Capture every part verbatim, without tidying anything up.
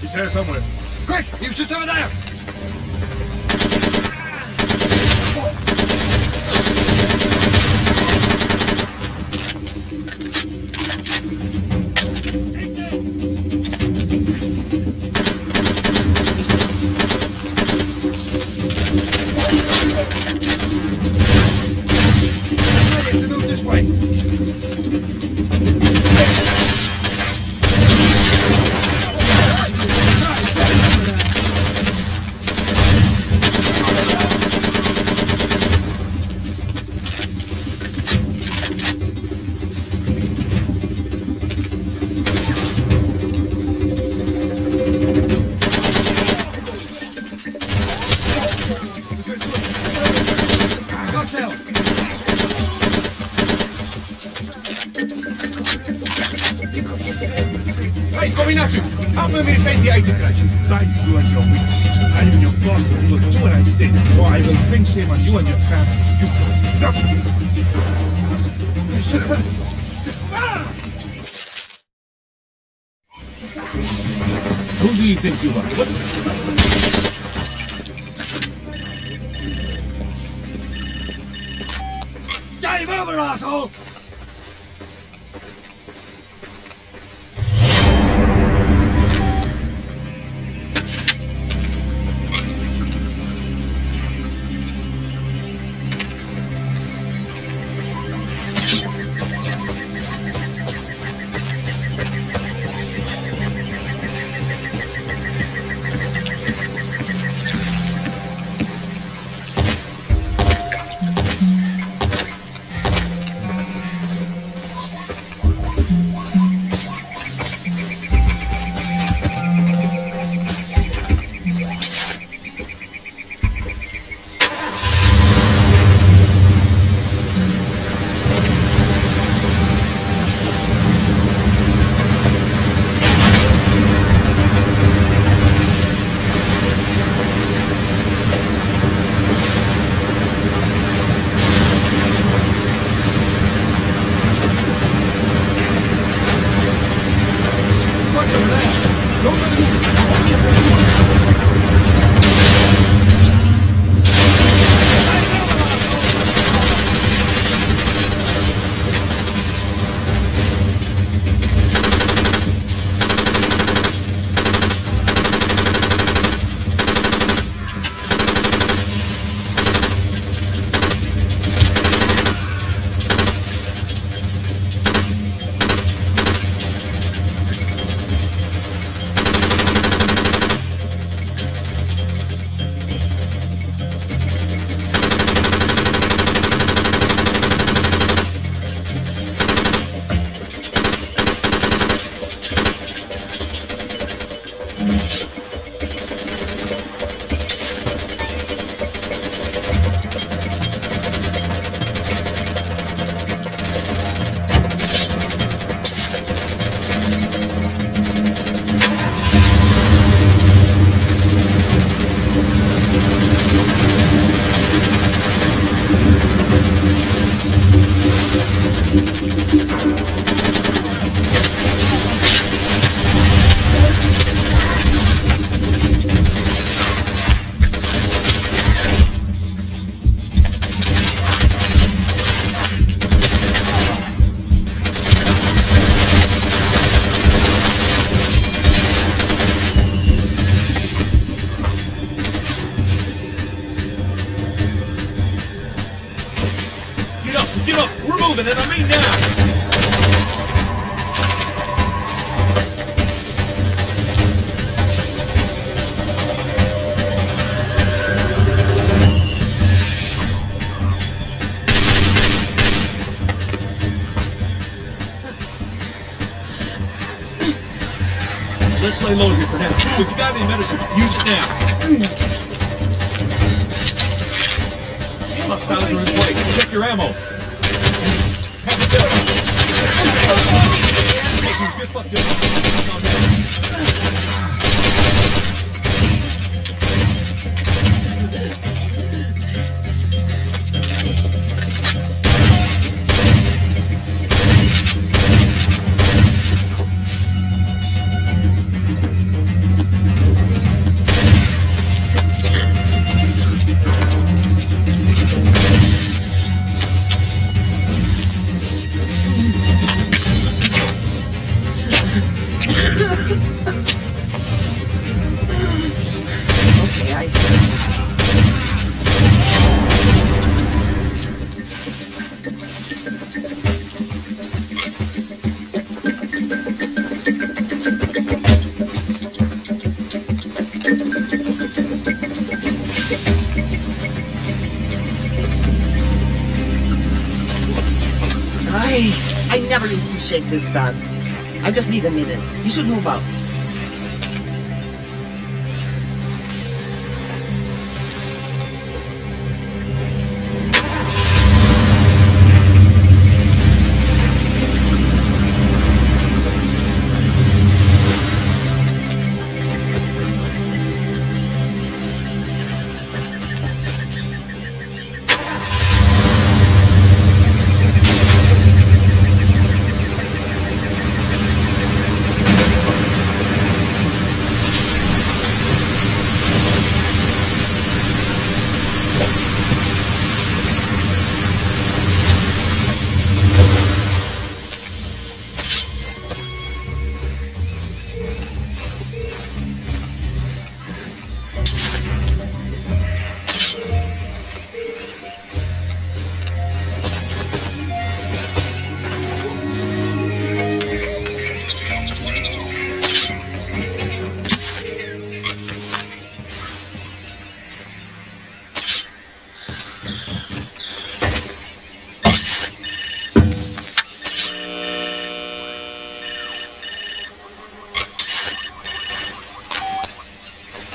He's there somewhere. Quick! You should turn out! shake this bag. I just need a minute. You should move out.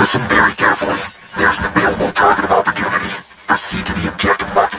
Listen very carefully. There's an available target of opportunity. Proceed to the objective left.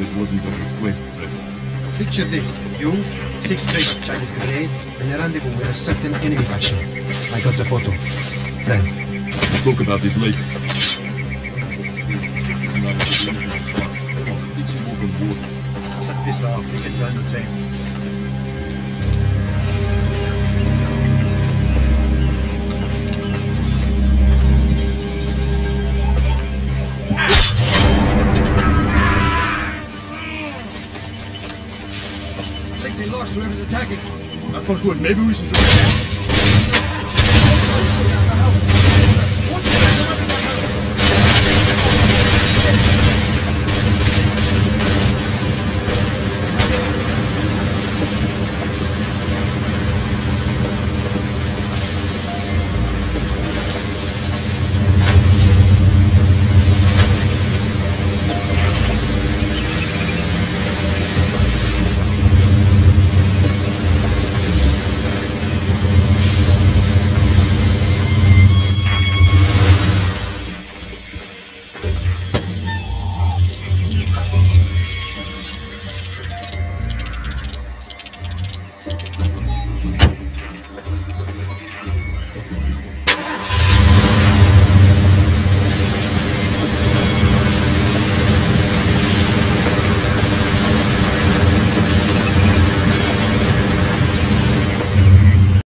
It wasn't a request, Fred. Picture this, you, sixth grade Chinese grenade, in a rendezvous with a certain enemy faction. I got the photo. Then, we'll talk about this later. Set this off, it's the same. They lost whoever's attacking. That's not good. Maybe we should join them.